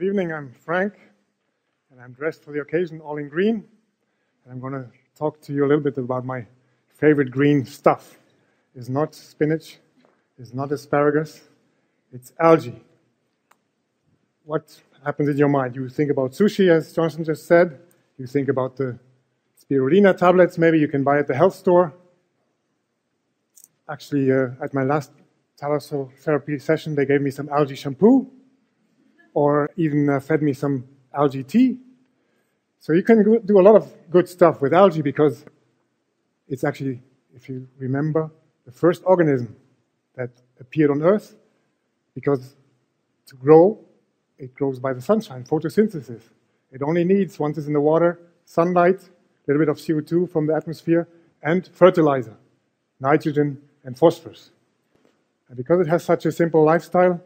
Good evening, I'm Frank, and I'm dressed for the occasion all in green, and I'm going to talk to you a little bit about my favorite green stuff. It's not spinach, it's not asparagus, it's algae. What happens in your mind? You think about sushi, as Johnson just said, you think about the spirulina tablets maybe you can buy at the health store. Actually, at my last thalassotherapy session, they gave me some algae shampoo, or even fed me some algae tea. So you can do a lot of good stuff with algae because it's actually, if you remember, the first organism that appeared on Earth, because to grow, it grows by the sunshine, photosynthesis. It only needs, once it's in the water, sunlight, a little bit of CO2 from the atmosphere, and fertilizer, nitrogen and phosphorus. And because it has such a simple lifestyle,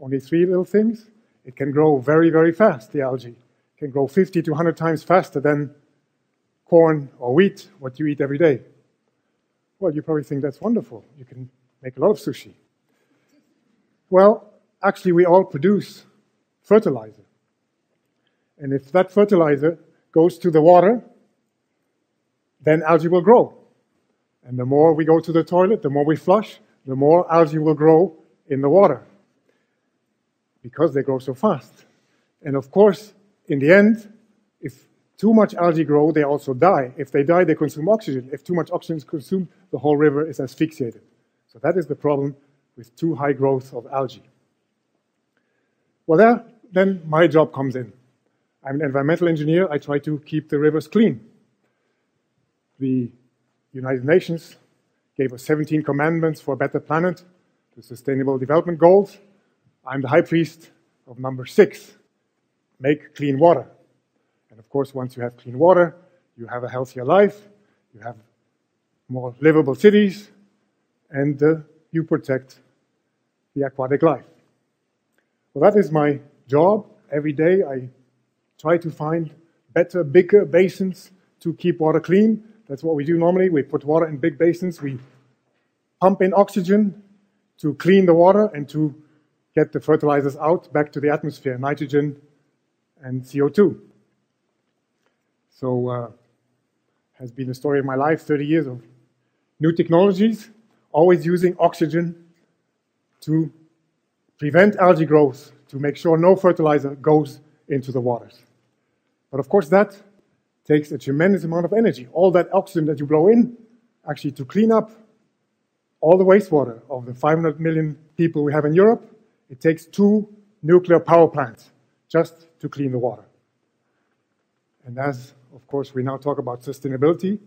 only three little things, it can grow very, very fast, the algae. It can grow 50 to 100 times faster than corn or wheat, what you eat every day. Well, you probably think that's wonderful. You can make a lot of sushi. Well, actually, we all produce fertilizer. And if that fertilizer goes to the water, then algae will grow. And the more we go to the toilet, the more we flush, the more algae will grow in the water, because they grow so fast. And of course, in the end, if too much algae grow, they also die. If they die, they consume oxygen. If too much oxygen is consumed, the whole river is asphyxiated. So that is the problem with too high growth of algae. Well, then my job comes in. I'm an environmental engineer. I try to keep the rivers clean. The United Nations gave us 17 commandments for a better planet, the Sustainable Development Goals. I'm the high priest of number 6, make clean water. And of course, once you have clean water, you have a healthier life, you have more livable cities, and you protect the aquatic life. Well, that is my job. Every day I try to find better, bigger basins to keep water clean. That's what we do normally. We put water in big basins, we pump in oxygen to clean the water and to get the fertilizers out back to the atmosphere, nitrogen and CO2. So has been the story of my life, 30 years of new technologies, always using oxygen to prevent algae growth, to make sure no fertilizer goes into the waters. But of course that takes a tremendous amount of energy. All that oxygen that you blow in, actually to clean up all the wastewater of the 500 million people we have in Europe, it takes 2 nuclear power plants just to clean the water. And as, of course, we now talk about sustainability,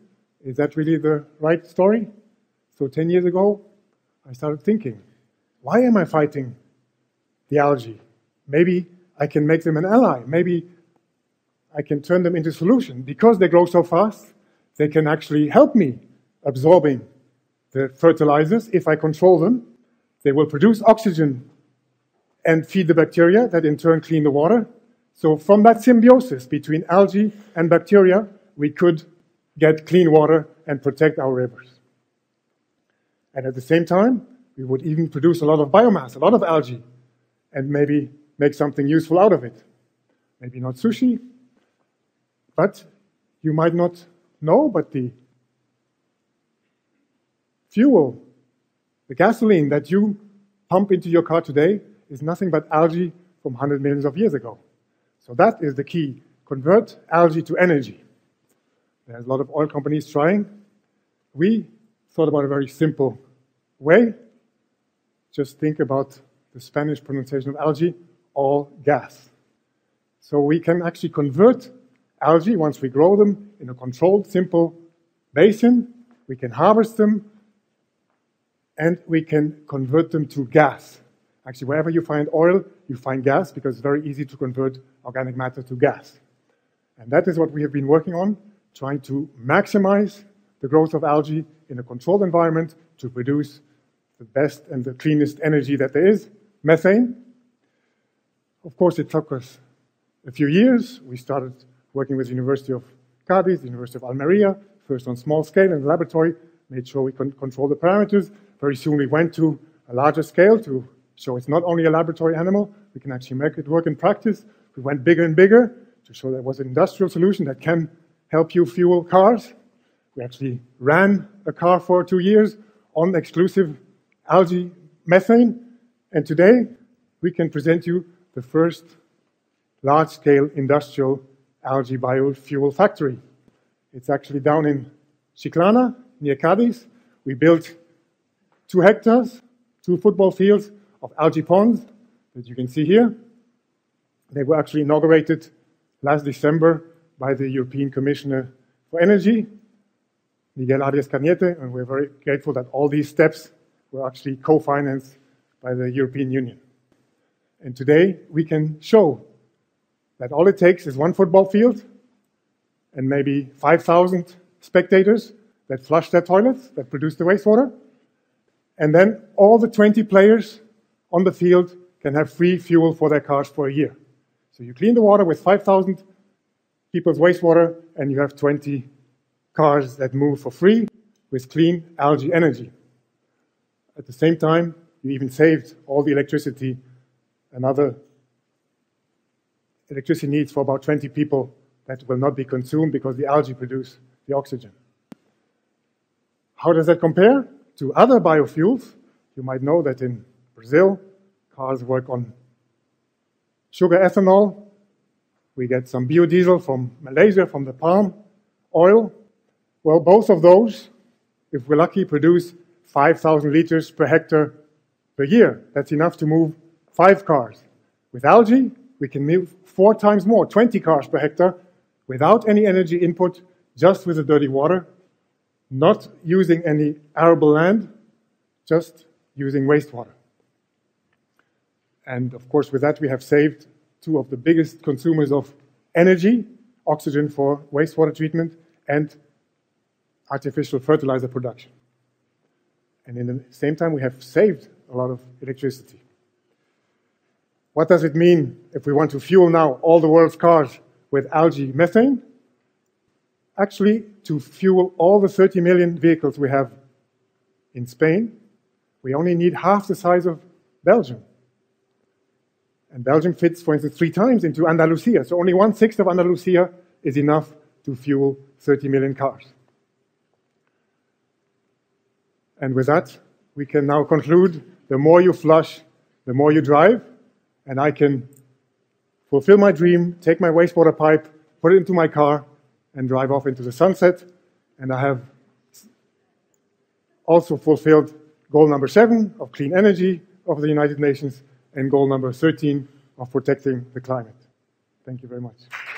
is that really the right story? So 10 years ago, I started thinking, why am I fighting the algae? Maybe I can make them an ally. Maybe I can turn them into a solution. Because they grow so fast, they can actually help me absorbing the fertilizers. If I control them, they will produce oxygen and feed the bacteria that in turn clean the water. So from that symbiosis between algae and bacteria, we could get clean water and protect our rivers. And at the same time, we would even produce a lot of biomass, a lot of algae, and maybe make something useful out of it. Maybe not sushi, but you might not know, but the fuel, the gasoline that you pump into your car today, is nothing but algae from 100 millions of years ago. So that is the key. Convert algae to energy. There's a lot of oil companies trying. We thought about a very simple way. Just think about the Spanish pronunciation of algae, all gas. So we can actually convert algae, once we grow them, in a controlled, simple basin. We can harvest them, and we can convert them to gas. Actually, wherever you find oil, you find gas, because it's very easy to convert organic matter to gas. And that is what we have been working on, trying to maximize the growth of algae in a controlled environment to produce the best and the cleanest energy that there is, methane. Of course, it took us a few years. We started working with the University of Cádiz, the University of Almeria, first on small scale in the laboratory, made sure we could control the parameters. Very soon we went to a larger scale to so it's not only a laboratory animal, we can actually make it work in practice. We went bigger and bigger to show there was an industrial solution that can help you fuel cars. We actually ran a car for 2 years on exclusive algae methane. And today, we can present you the first large-scale industrial algae biofuel factory. It's actually down in Chiclana, near Cádiz. We built 2 hectares, 2 football fields of algae ponds that you can see here. They were actually inaugurated last December by the European Commissioner for Energy, Miguel Arias Cañete, and we're very grateful that all these steps were actually co-financed by the European Union. And today we can show that all it takes is 1 football field and maybe 5,000 spectators that flush their toilets, that produce the wastewater, and then all the 20 players on the field can have free fuel for their cars for a year. So you clean the water with 5,000 people's wastewater and you have 20 cars that move for free with clean algae energy. At the same time, you even saved all the electricity, another electricity needs for about 20 people that will not be consumed because the algae produce the oxygen. How does that compare to other biofuels? You might know that in Brazil, cars work on sugar ethanol. We get some biodiesel from Malaysia, from the palm oil. Well, both of those, if we're lucky, produce 5,000 liters per hectare per year. That's enough to move 5 cars. With algae, we can move 4 times more, 20 cars per hectare, without any energy input, just with the dirty water, not using any arable land, just using wastewater. And of course, with that, we have saved 2 of the biggest consumers of energy, oxygen for wastewater treatment and artificial fertilizer production. And in the same time, we have saved a lot of electricity. What does it mean if we want to fuel now all the world's cars with algae methane? Actually, to fuel all the 30 million vehicles we have in Spain, we only need half the size of Belgium. And Belgium fits, for instance, 3 times into Andalusia. So only 1/6 of Andalusia is enough to fuel 30 million cars. And with that, we can now conclude, the more you flush, the more you drive. And I can fulfill my dream, take my wastewater pipe, put it into my car, and drive off into the sunset. And I have also fulfilled goal number 7 of clean energy of the United Nations and goal number 13 of protecting the climate. Thank you very much.